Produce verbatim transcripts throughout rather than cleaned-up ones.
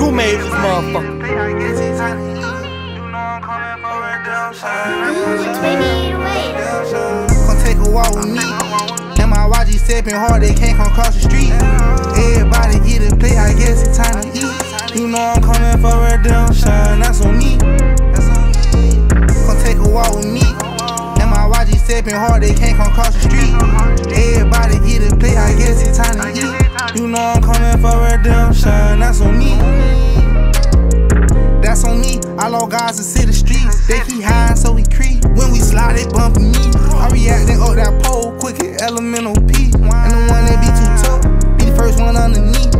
Who made this motherfucker? You know I'm coming for redemption. Come take a walk with me. And my Y G stepping hard, they can't come across the street. Everybody eat a plate, I guess it's time to eat. You know I'm coming for redemption, that's on me. Come take a walk with me. And my Y G stepping hard, they can't come across the street. Everybody eat a plate, I guess it's time to eat. You know I'm coming for redemption, that's on me. That's on me, I love guys to see the streets. They keep high, so we creep. When we slide, they bumpin' me. I reactin' up that pole, quick and elemental P. And the one that be too tough, be the first one underneath.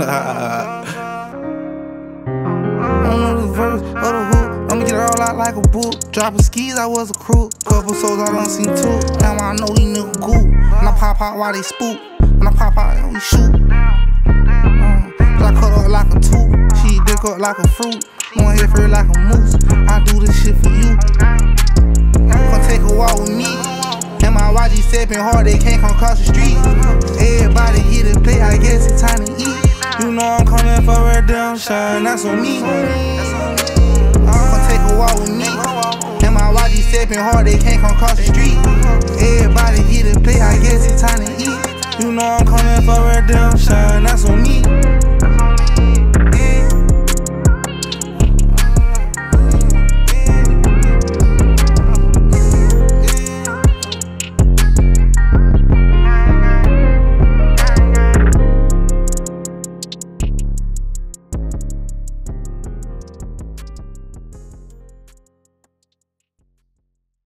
I don't know the verse or the hook. I'ma get it all out like a book. Dropping skis, I was a crook. Couple souls I done seen too. Now I know these niggas cool. When I pop out while they spook, when I pop out and we shoot. Mm. Cause I cut up like a tooth, she dick up like a fruit. One hit for like a moose, I do this shit for you. Come take a walk with me. And my Y G stepping hard, they can't come across the street. Everybody eat a plate, I guess it's time to eat. You know I'm coming for redemption, that's on me. Come take a walk with me. And my Y G stepping hard, they can't come across the street. Everybody eat a plate, I guess it's time to eat. You know I'm coming for redemption, that's on me.